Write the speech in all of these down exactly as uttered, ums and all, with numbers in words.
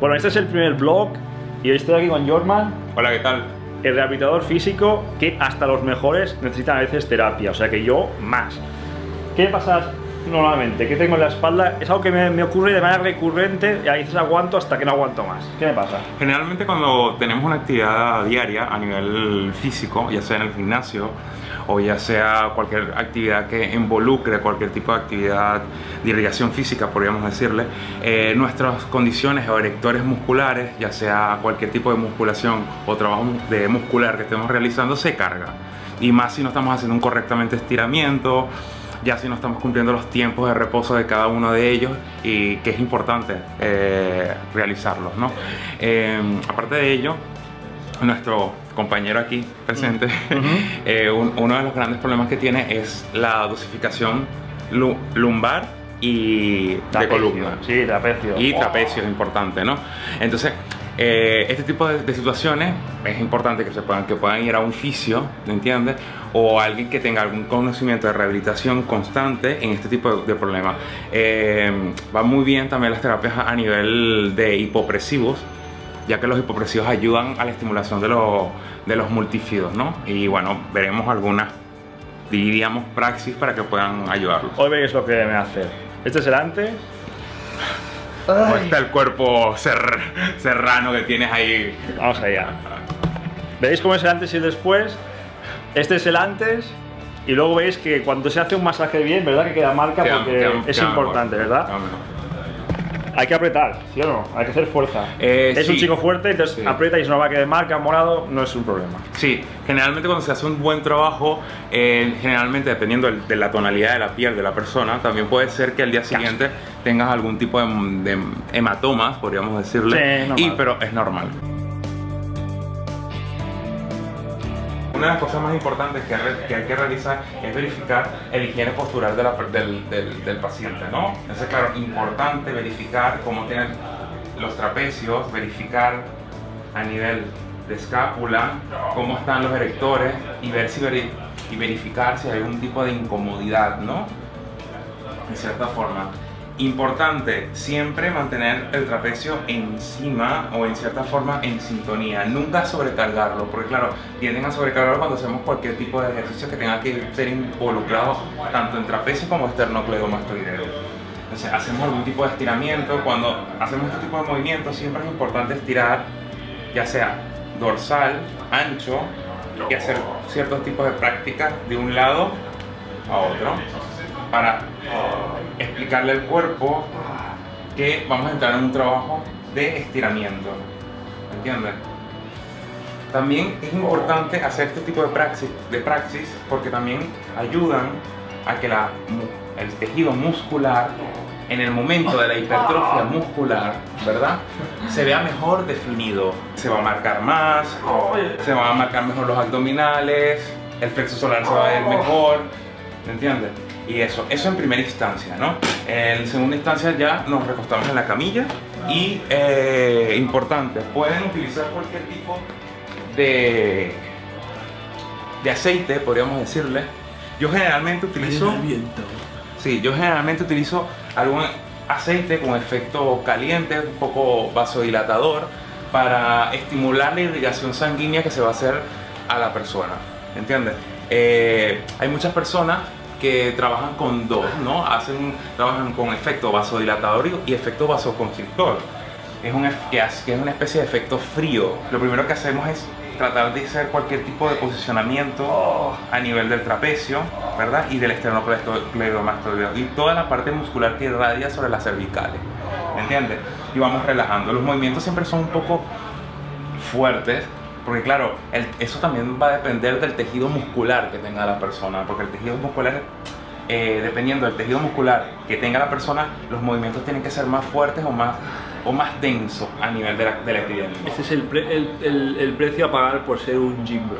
Bueno, este es el primer vlog y hoy estoy aquí con Yorman. Hola, ¿qué tal? El rehabilitador físico que hasta los mejores necesitan a veces terapia, o sea que yo más. ¿Qué pasa normalmente? ¿Qué tengo en la espalda? Es algo que me, me ocurre de manera recurrente y a veces aguanto hasta que no aguanto más. ¿Qué me pasa? Generalmente cuando tenemos una actividad diaria a nivel físico, ya sea en el gimnasio o ya sea cualquier actividad que involucre cualquier tipo de actividad de irrigación física, podríamos decirle, eh, nuestras condiciones o erectores musculares, ya sea cualquier tipo de musculación o trabajo de muscular que estemos realizando, se carga. Y más si no estamos haciendo un correctamente estiramiento, ya si no estamos cumpliendo los tiempos de reposo de cada uno de ellos, y que es importante eh, realizarlos, ¿no? Eh, aparte de ello, nuestro compañero aquí presente, uh-huh. eh, un, uno de los grandes problemas que tiene es la dosificación lu lumbar y trapecio, de columna. Sí, trapecio. Y trapecio, oh, es importante, ¿no? Entonces, eh, este tipo de, de situaciones es importante que se puedan, que puedan ir a un fisio, ¿entiendes? O alguien que tenga algún conocimiento de rehabilitación constante en este tipo de, de problemas. Eh, van muy bien también las terapias a nivel de hipopresivos, ya que los hipopresivos ayudan a la estimulación de los, de los multífidos, ¿no? Y bueno, veremos algunas, diríamos, praxis para que puedan ayudarlos. Hoy veis lo que me hace. Este es el antes. ¿Cómo está el cuerpo cer serrano que tienes ahí? Vamos allá. ¿Veis cómo es el antes y el después? Este es el antes. Y luego veis que cuando se hace un masaje bien, ¿verdad? Que queda marca, quedan, porque quedan, es quedan importante, mejor, ¿verdad? Hay que apretar, ¿sí o no? Hay que hacer fuerza. Eh, es sí, un chico fuerte, entonces sí, aprieta y si no va a quedar marca, morado, no es un problema. Sí, generalmente cuando se hace un buen trabajo, eh, generalmente dependiendo de la tonalidad de la piel de la persona, también puede ser que al día siguiente Casi. tengas algún tipo de, de hematomas, podríamos decirle, sí, y, pero es normal. Una de las cosas más importantes que, que hay que realizar es verificar el higiene postural de la, del, del, del paciente, ¿no? Entonces, claro, importante verificar cómo tienen los trapecios, verificar a nivel de escápula cómo están los erectores y, ver si, y verificar si hay algún tipo de incomodidad, ¿no? En cierta forma. Importante siempre mantener el trapecio encima o en cierta forma en sintonía, nunca sobrecargarlo, porque claro, tienden a sobrecargarlo cuando hacemos cualquier tipo de ejercicio que tenga que ser involucrado tanto en trapecio como esternocleidomastoideo. Entonces, hacemos algún tipo de estiramiento, cuando hacemos este tipo de movimientos siempre es importante estirar, ya sea dorsal, ancho, y hacer ciertos tipos de prácticas de un lado a otro para explicarle al cuerpo que vamos a entrar en un trabajo de estiramiento, ¿entiendes? También es importante hacer este tipo de praxis, de praxis porque también ayudan a que la, el tejido muscular, en el momento de la hipertrofia muscular, ¿verdad?, se vea mejor definido. Se va a marcar más, se van a marcar mejor los abdominales, el plexo solar se va a ver mejor, ¿entiendes? Y eso, eso en primera instancia, ¿no? En segunda instancia ya nos recostamos en la camilla y, eh, importante, pueden utilizar cualquier tipo de, de aceite, podríamos decirle. Yo generalmente utilizo... Sí, yo generalmente utilizo algún aceite con efecto caliente, un poco vasodilatador, para estimular la irrigación sanguínea que se va a hacer a la persona, ¿entiendes? Eh, hay muchas personas que trabajan con dos, ¿no? Hacen, trabajan con efecto vasodilatador y efecto vasoconstrictor. Es un, que es una especie de efecto frío. Lo primero que hacemos es tratar de hacer cualquier tipo de posicionamiento a nivel del trapecio, ¿verdad?, y del esternocleidomastoideo y toda la parte muscular que irradia sobre las cervicales, ¿entiendes? Y vamos relajando. Los movimientos siempre son un poco fuertes, porque claro, el, eso también va a depender del tejido muscular que tenga la persona, porque el tejido muscular, eh, dependiendo del tejido muscular que tenga la persona, los movimientos tienen que ser más fuertes o más, o más densos a nivel de la, de la actividad. Este es el, pre, el, el, el precio a pagar por ser un gym bro,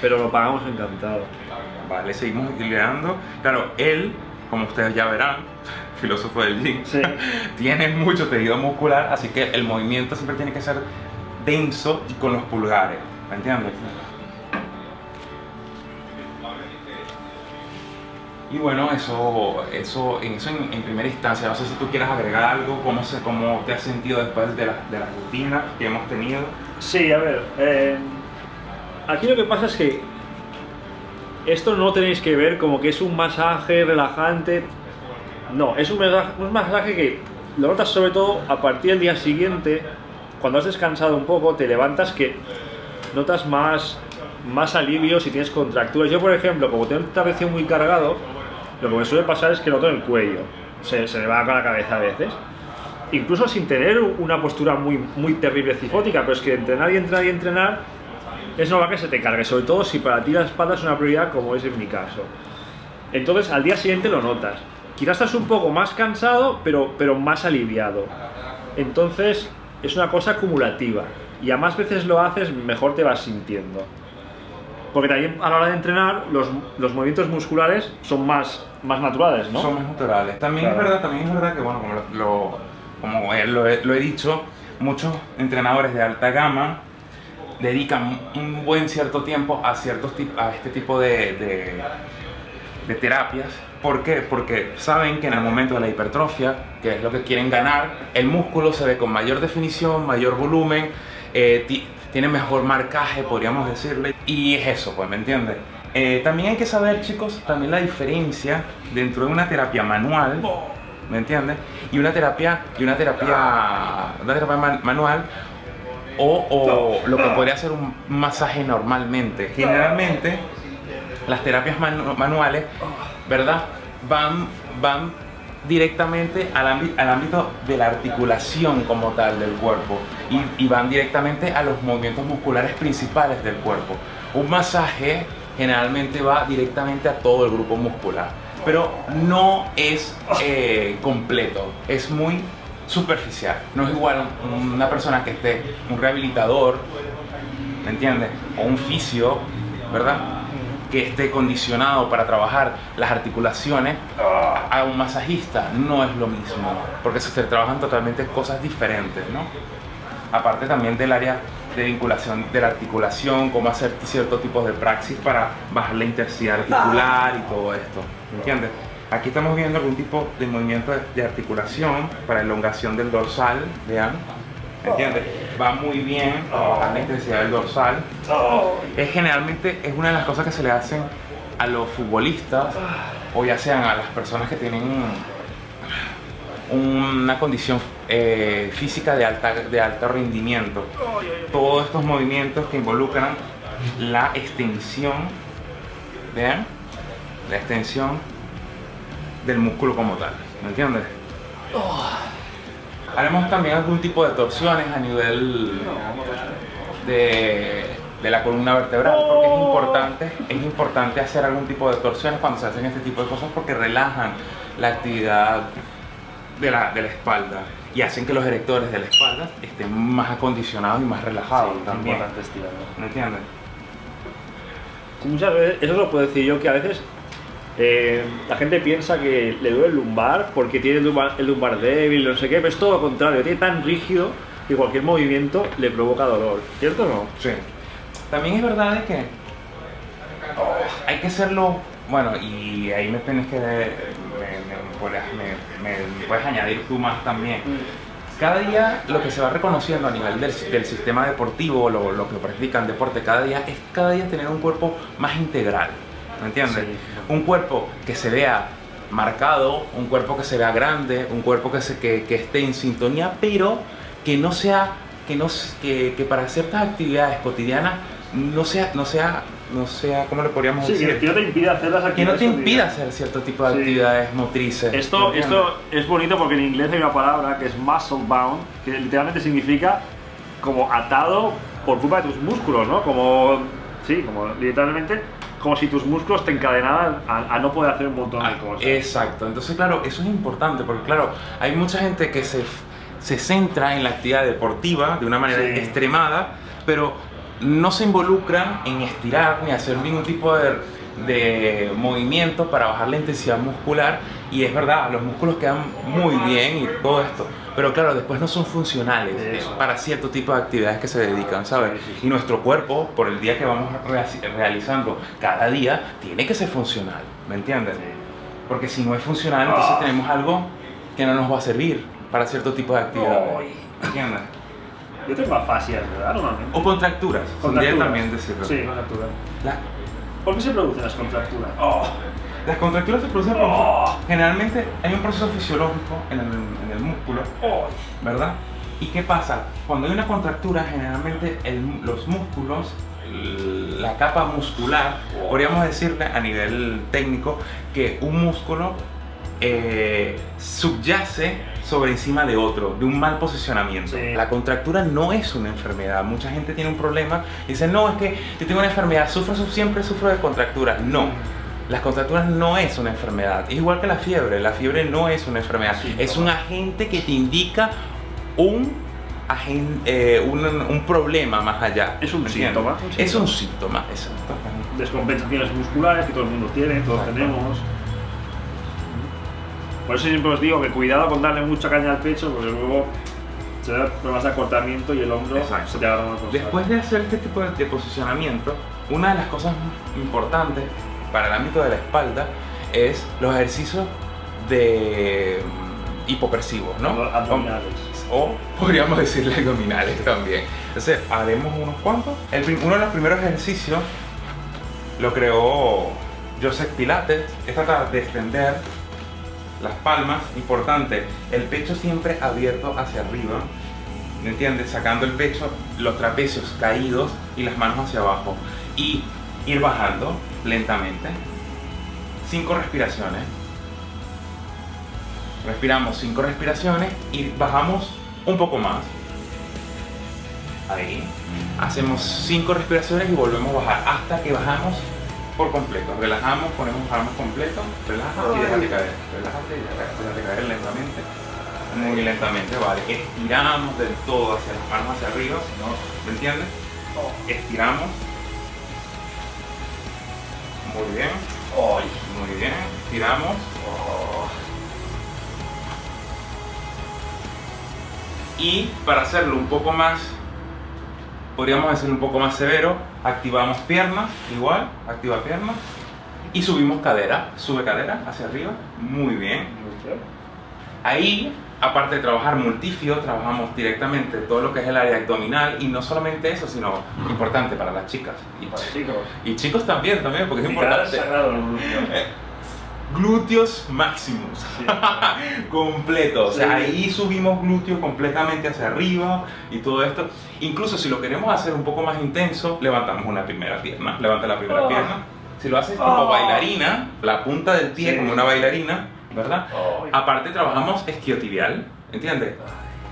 pero lo pagamos encantado. Vale, seguimos ideando. Claro, él, como ustedes ya verán, filósofo del gym, sí, tiene mucho tejido muscular, así que el movimiento siempre tiene que ser denso y con los pulgares, ¿me entiendes? Y bueno, eso, eso, eso en, en primera instancia. No sé si tú quieres agregar algo, cómo, se, cómo te has sentido después de, la, de las rutinas que hemos tenido. Sí, a ver, eh, aquí lo que pasa es que esto no tenéis que ver como que es un masaje relajante. No, es un masaje, un masaje que lo notas sobre todo a partir del día siguiente, cuando has descansado un poco, te levantas que notas más, más alivio si tienes contracturas. Yo, por ejemplo, como tengo un trapecio muy cargado, lo que me suele pasar es que noto en el cuello, se, se me va con la cabeza a veces, incluso sin tener una postura muy, muy terrible cifótica, pero es que entrenar y entrenar y entrenar es normal que se te cargue, sobre todo si para ti la espalda es una prioridad, como es en mi caso. Entonces al día siguiente lo notas, quizás estás un poco más cansado, pero, pero más aliviado. Entonces es una cosa acumulativa, y a más veces lo haces, mejor te vas sintiendo. Porque también a la hora de entrenar, los, los movimientos musculares son más, más naturales, ¿no? Son más naturales. También, claro, es verdad, también es verdad que, bueno, como, lo, como lo, he, lo he dicho, muchos entrenadores de alta gama dedican un buen cierto tiempo a, ciertos, a este tipo de, de, de terapias. ¿Por qué? Porque saben que en el momento de la hipertrofia, que es lo que quieren ganar, el músculo se ve con mayor definición, mayor volumen, eh, tiene mejor marcaje, podríamos decirle, y es eso, pues, ¿me entiendes? Eh, también hay que saber, chicos, también la diferencia dentro de una terapia manual, ¿me entiendes? Y una terapia, y una terapia, una terapia man manual o, o lo que podría ser un masaje normalmente. Generalmente, las terapias manu manuales, ¿verdad? Van, van directamente al, ámbito, al ámbito de la articulación como tal del cuerpo, y, y van directamente a los movimientos musculares principales del cuerpo. Un masaje generalmente va directamente a todo el grupo muscular, pero no es eh, completo, es muy superficial. No es igual una persona que esté, un rehabilitador, ¿me entiendes? O un fisio, ¿verdad? Que esté condicionado para trabajar las articulaciones, a un masajista no es lo mismo, porque se trabajan totalmente cosas diferentes, ¿no? Aparte también del área de vinculación de la articulación, cómo hacer ciertos tipos de praxis para bajar la intensidad articular y todo esto, ¿entiendes? Aquí estamos viendo algún tipo de movimiento de articulación para elongación del dorsal, vean, ¿entiendes? Va muy bien a la intensidad del dorsal. Es generalmente es una de las cosas que se le hacen a los futbolistas, o ya sean a las personas que tienen una condición eh, física de, alta, de alto rendimiento. Todos estos movimientos que involucran la extensión, ¿vean? La extensión del músculo como tal, ¿me entiendes? Haremos también algún tipo de torsiones a nivel de, de la columna vertebral, porque es importante, es importante hacer algún tipo de torsiones cuando se hacen este tipo de cosas, porque relajan la actividad de la, de la espalda y hacen que los erectores de la espalda estén más acondicionados y más relajados. Sí, también. ¿Me entiendes? Muchas veces, eso lo puedo decir yo, que a veces Eh, la gente piensa que le duele el lumbar porque tiene el lumbar, el lumbar débil, no sé qué, pero es todo lo contrario, tiene tan rígido que cualquier movimiento le provoca dolor, ¿cierto o no? Sí. También es verdad de que oh, hay que hacerlo, bueno, y ahí me tienes que, me, me, me, me, me puedes añadir tú más también. Cada día lo que se va reconociendo a nivel del, del sistema deportivo, lo, lo que practican deporte cada día, es cada día tener un cuerpo más integral. ¿Me entiendes? Sí. Un cuerpo que se vea marcado, un cuerpo que se vea grande, un cuerpo que, se, que, que esté en sintonía, pero que no sea, que, no, que, que para ciertas actividades cotidianas no sea, no sea, no sea, ¿cómo le podríamos sí, decir? Que no te impida hacer las actividades. Que no te impida hacer cierto tipo de sí. actividades motrices. Esto, esto es bonito porque en inglés hay una palabra que es muscle bound, que literalmente significa como atado por culpa de tus músculos, ¿no? Como, sí, como literalmente, como si tus músculos te encadenaran a, a no poder hacer un montón de cosas. Exacto, entonces claro, eso es importante, porque claro, hay mucha gente que se, se centra en la actividad deportiva de una manera sí. extremada, pero no se involucran en estirar ni hacer ningún tipo de, de movimiento para bajar la intensidad muscular, y es verdad, los músculos quedan muy bien y todo esto, pero claro, después no son funcionales eso. para cierto tipo de actividades que se dedican, ¿sabes? Y nuestro cuerpo, por el día que vamos realizando cada día, tiene que ser funcional, ¿me entiendes? Sí. Porque si no es funcional, entonces tenemos algo que no nos va a servir para cierto tipo de actividad. ¿Entiendes? Yo tengo más fácil, ¿verdad? O contracturas. Contracturas. También decirlo. Sí, contracturas. La... ¿Por qué se producen las contracturas? Oh. Las contracturas se producen oh. por... Generalmente hay un proceso fisiológico en el, en el músculo, oh. ¿verdad? ¿Y qué pasa? Cuando hay una contractura, generalmente el, los músculos, la capa muscular, oh. podríamos decirle a nivel técnico que un músculo eh, subyace sobre encima de otro, de un mal posicionamiento. Sí. La contractura no es una enfermedad. Mucha gente tiene un problema y dice, no, es que yo tengo una enfermedad, sufro, siempre sufro de contracturas. No, las contracturas no es una enfermedad. Es igual que la fiebre, la fiebre no es una enfermedad. Sí, es un agente que te indica un... Eh, un, un problema más allá. Es un síntoma, un síntoma. Es un síntoma, exacto. Descompensaciones musculares que todo el mundo tiene, todos exacto. tenemos. Por eso siempre os digo que cuidado con darle mucha caña al pecho, porque luego se da problemas de acortamiento y el hombro exacto. se te agarra una cosa. Después de hacer este tipo de posicionamiento, una de las cosas importantes para el ámbito de la espalda es los ejercicios de hipopresivos, ¿no? Abdominales. O podríamos decirle abdominales también. Entonces, haremos unos cuantos. El, uno de los primeros ejercicios lo creó Joseph Pilates. Es tratar de extender las palmas. Importante, el pecho siempre abierto hacia arriba. ¿Me entiendes? Sacando el pecho, los trapecios caídos y las manos hacia abajo. Y ir bajando lentamente. Cinco respiraciones. Respiramos cinco respiraciones y bajamos un poco más. Ahí. Hacemos cinco respiraciones y volvemos a bajar hasta que bajamos por completo. Relajamos, ponemos bajamos completo, relajamos y déjate caer. Relájate y déjate caer lentamente. Muy lentamente, vale. Estiramos del todo hacia las palmas hacia arriba, si no, ¿me entiendes? Estiramos. Muy bien. Muy bien. Estiramos. Y para hacerlo un poco más, podríamos hacerlo un poco más severo, activamos piernas, igual, activa piernas y subimos cadera, sube cadera hacia arriba, muy bien. Ahí, aparte de trabajar multifio, trabajamos directamente todo lo que es el área abdominal y no solamente eso, sino importante para las chicas y para chicos. Y chicos también, también porque es importante. Glúteos máximos, sí. completos, sí. O sea, ahí subimos glúteos completamente hacia arriba y todo esto. Incluso si lo queremos hacer un poco más intenso, levantamos una primera pierna, levanta la primera oh. pierna. Si lo haces oh. como bailarina, la punta del pie sí. como una bailarina, ¿verdad? Oh. Aparte trabajamos isquiotibial, ¿entiendes?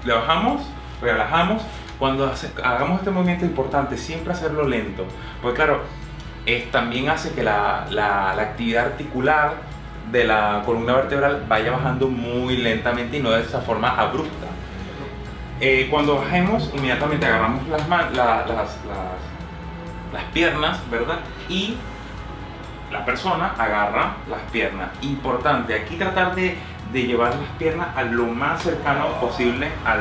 Le bajamos, relajamos. Cuando hace, hagamos este movimiento importante, siempre hacerlo lento, porque claro, es, también hace que la, la, la actividad articular de la columna vertebral vaya bajando muy lentamente y no de esa forma abrupta. Eh, cuando bajemos, inmediatamente agarramos las, la, las, las, las piernas, ¿verdad? Y la persona agarra las piernas. Importante, aquí tratar de, de llevar las piernas a lo más cercano posible al,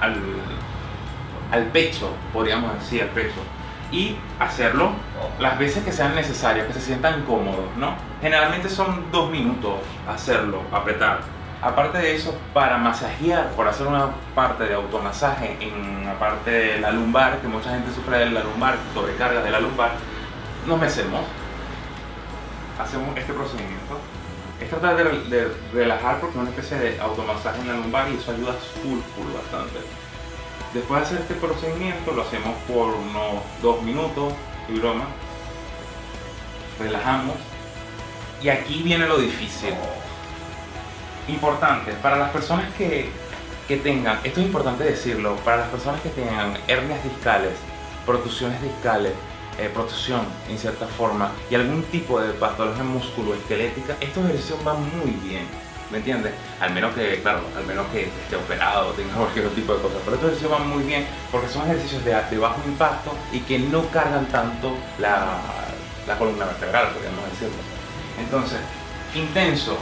al, al pecho, podríamos decir, al pecho. Y hacerlo las veces que sean necesarias, que se sientan cómodos, ¿no? Generalmente son dos minutos hacerlo, apretar. Aparte de eso, para masajear, por hacer una parte de automasaje en la parte de la lumbar, que mucha gente sufre de la lumbar, sobrecarga de la lumbar, nos mecemos. Hacemos este procedimiento. Es tratar de, de relajar porque es una especie de automasaje en la lumbar y eso ayuda full, full bastante. Después de hacer este procedimiento, lo hacemos por unos dos minutos, y broma, relajamos. Y aquí viene lo difícil. Importante, para las personas que, que tengan, esto es importante decirlo, para las personas que tengan hernias discales, protrusiones discales, eh, protrusión en cierta forma, y algún tipo de patología musculoesquelética, estos ejercicios van muy bien. ¿Me entiendes? Al menos que, claro, al menos que esté operado, tenga cualquier tipo de cosa. Pero estos ejercicios van muy bien porque son ejercicios de, de bajo impacto y que no cargan tanto la, la columna vertebral, podríamos decirlo. Entonces, intenso.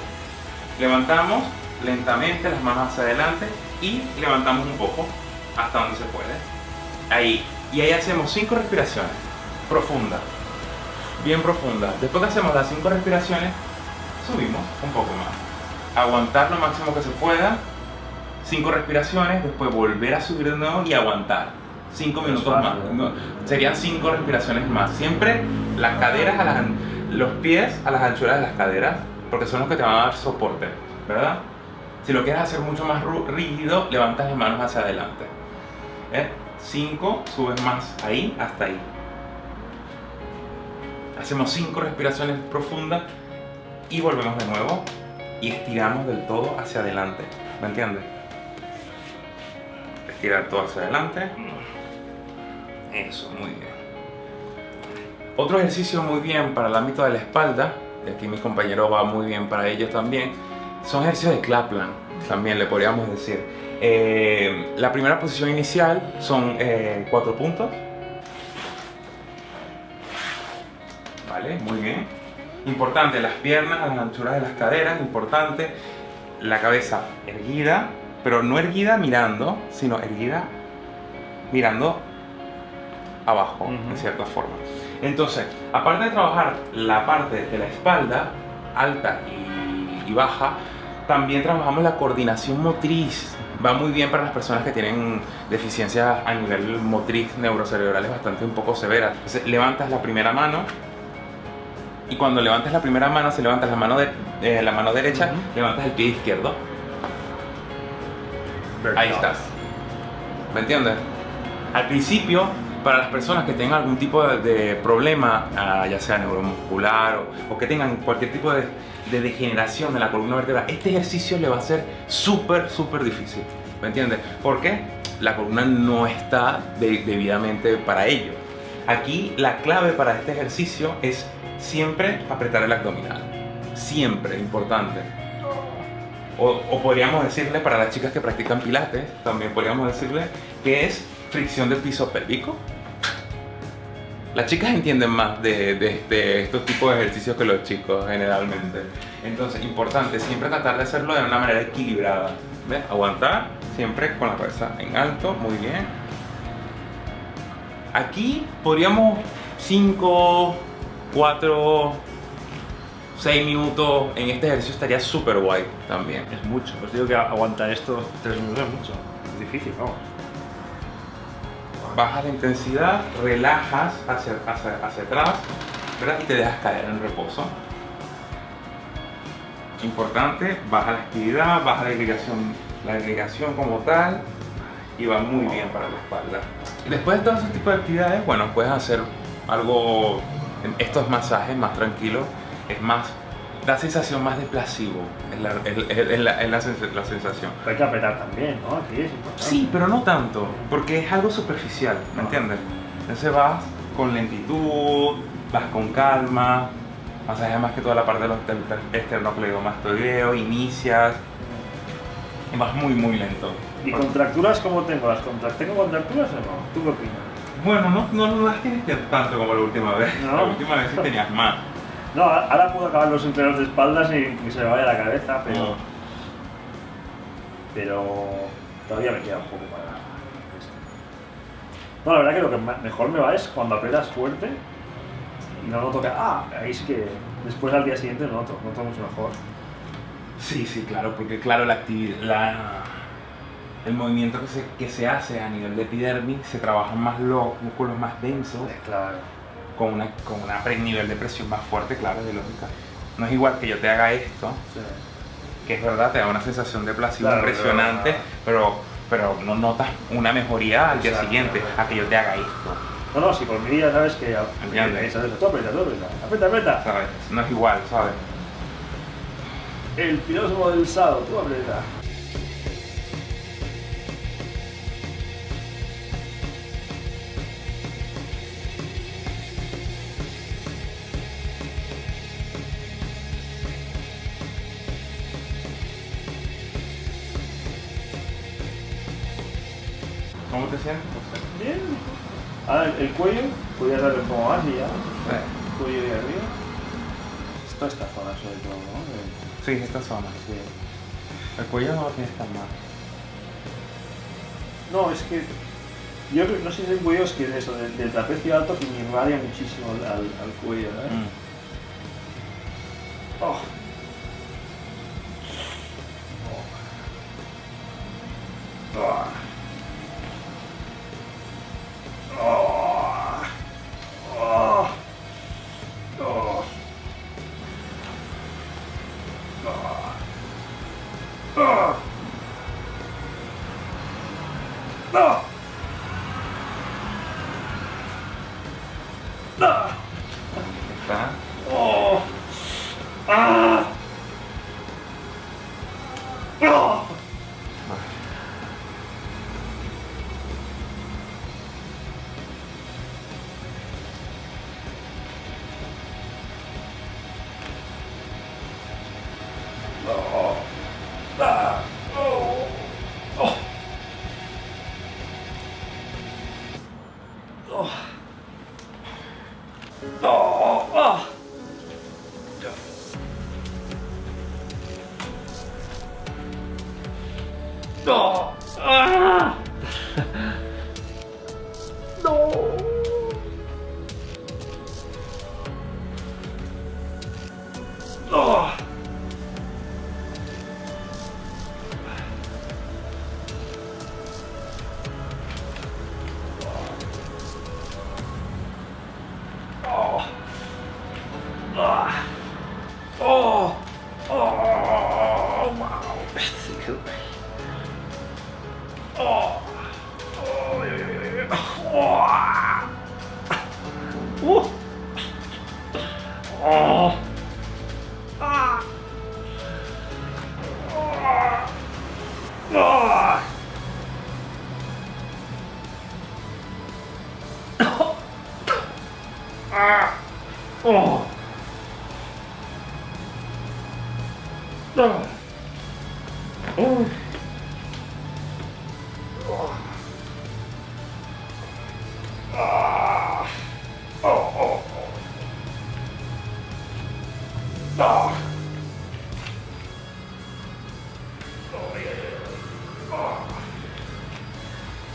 Levantamos lentamente las manos hacia adelante y levantamos un poco hasta donde se puede. Ahí. Y ahí hacemos cinco respiraciones profundas. Bien profundas. Después que hacemos las cinco respiraciones, subimos un poco más, aguantar lo máximo que se pueda, cinco respiraciones, después volver a subir de nuevo y aguantar cinco minutos más, no, serían cinco respiraciones más, siempre las caderas, a las, los pies a las anchuras de las caderas, porque son los que te van a dar soporte, ¿verdad? Si lo quieres hacer mucho más rígido, levantas las manos hacia adelante, ¿eh? cinco, subes más ahí, hasta ahí. Hacemos cinco respiraciones profundas y volvemos de nuevo y estiramos del todo hacia adelante, ¿me entiendes? Estirar todo hacia adelante. Eso, muy bien. Otro ejercicio muy bien para el ámbito de la espalda, y aquí mi compañero va muy bien para ellos también, son ejercicios de Clapland, también le podríamos decir. Eh, la primera posición inicial son eh, cuatro puntos. Vale, muy bien. Importante, las piernas a las anchuras de las caderas, importante. La cabeza erguida, pero no erguida mirando, sino erguida mirando abajo, uh-huh. en cierta forma. Entonces, aparte de trabajar la parte de la espalda alta y, y baja, también trabajamos la coordinación motriz. Va muy bien para las personas que tienen deficiencias a nivel motriz neurocerebrales bastante un poco severas. Entonces, levantas la primera mano y cuando levantas la primera mano, si levantas la mano, de, eh, la mano derecha, uh-huh. levantas el pie izquierdo. Ahí estás. ¿Me entiendes? Al principio, para las personas que tengan algún tipo de, de problema, ah, ya sea neuromuscular o, o que tengan cualquier tipo de, de degeneración de la columna vertebral, este ejercicio le va a ser súper, súper difícil. ¿Me entiendes? Porque la columna no está de, debidamente para ello. Aquí la clave para este ejercicio es siempre apretar el abdominal. Siempre, importante. O, o podríamos decirle, para las chicas que practican pilates, también podríamos decirle que es fricción del piso pélvico. Las chicas entienden más de, de, de estos tipos de ejercicios que los chicos generalmente. Entonces, importante, siempre tratar de hacerlo de una manera equilibrada. ¿Ves? Aguantar, siempre con la cabeza en alto, muy bien. Aquí podríamos cinco, cuatro, seis minutos en este ejercicio, estaría súper guay también. Es mucho, os digo que aguantar estos tres minutos es mucho, es difícil, vamos. Bajas la intensidad, relajas hacia, hacia, hacia atrás, ¿verdad? Y te dejas caer en reposo. Importante, baja la actividad, baja la irrigación, la irrigación como tal, y va muy bien para la espalda. Y después de todos esos tipos de actividades, bueno, puedes hacer algo, estos masajes más tranquilos, es más, la sensación más de placebo, es la, es, es, es la, es la, sens la sensación. Hay que apretar también, ¿no? Sí, es importante. Sí, pero no tanto, porque es algo superficial, ¿me entiendes? Entonces vas con lentitud, vas con calma, masajes más que toda la parte de los esternocleidomastoideo, inicias, y vas muy muy lento. ¿Y contracturas cómo tengo? ¿Las contractengo contracturas o no? ¿Tú qué opinas? Bueno, no, no, no las tienes tanto como la última vez. ¿No? La última vez sí tenías más. No, ahora puedo acabar los entrenos de espaldas y que se me vaya la cabeza, pero... No. Pero... todavía me queda un poco para... esto. No, la verdad que lo que mejor me va es cuando aprietas fuerte y no noto que... Ah, ahí es que después al día siguiente lo noto, noto mucho mejor. Sí, sí, claro, porque claro, la actividad... La... el movimiento que se, que se hace a nivel de epidermis, se trabajan más los músculos más densos, claro. con un con una nivel de presión más fuerte, claro, de lógica. No es igual que yo te haga esto, sí. que es verdad, te da una sensación de placer claro, impresionante, pero, pero no notas una mejoría al día siguiente a que yo te haga esto. No, no, si por mi día sabes que... ¿Entiendes? Aprieta, aprieta, aprieta. ¿Sabes? No es igual, ¿sabes? El filósofo del sábado, tú aprieta. ¿Cómo te sientes? Bien. Ahora el, el cuello, podrías darle un poco más y ya. Sí. El cuello de arriba. Esto esta zona sobre todo, ¿no? Sí, esta zona, sí. El cuello no lo tienes tan mal. No, es que... Yo no sé si el cuello es que es eso, del, del trapecio alto que me irradia muchísimo al, al, al cuello, ¿eh? Mm. Oh. No. No. Está. Oh. Ah. No. No. Ah. No. No. Oh. Ah. Oh. Oh. Wow. That's cool. Oh. Oh, yeah, yeah, yeah. Oh. Oh. Oh. Ah. Oh. Oh. Ah. Oh. Oh. Oh.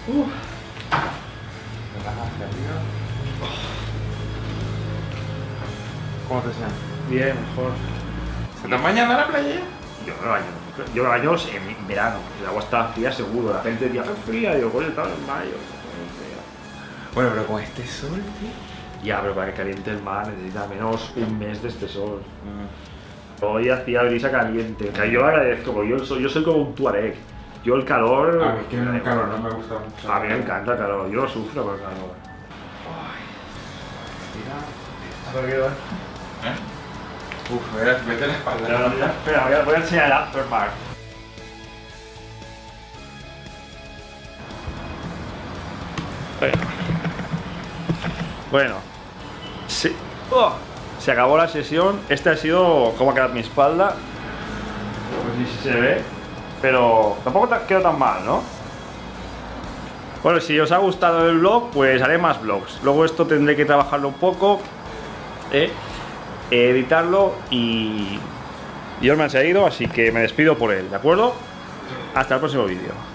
Uh. Me baja hacia arriba. ¿Cómo te sientes? Bien, mejor. ¿Se te bañan a la playa? Yo me baño. Yo me baño en verano. El agua está fría seguro. La gente dice, es fría. Digo, coño, estaba en mayo. Bueno, pero con este sol, tío. Ya, pero para que caliente el mar necesita menos un mes de este sol. Mm. Hoy hacía brisa caliente. O sea, yo agradezco, porque yo soy, yo soy como un tuareg. Yo el calor... A mí es que el calor no me gusta mucho. A mí me encanta el calor, yo lo sufro por el calor. Ay, mira, está perdido, ¿eh? Uf, mira, vete la espalda. Pero, mira, espera, voy a, voy a enseñar el aftermark. Bueno. Bueno. Sí. Oh, se acabó la sesión. Este ha sido cómo ha quedado mi espalda. No sé si se ve. Pero tampoco quedó tan mal, ¿no? Bueno, si os ha gustado el vlog, pues haré más vlogs. Luego esto tendré que trabajarlo un poco, ¿eh? Editarlo y... Yorman se ha ido, así que me despido por él, ¿de acuerdo? Hasta el próximo vídeo.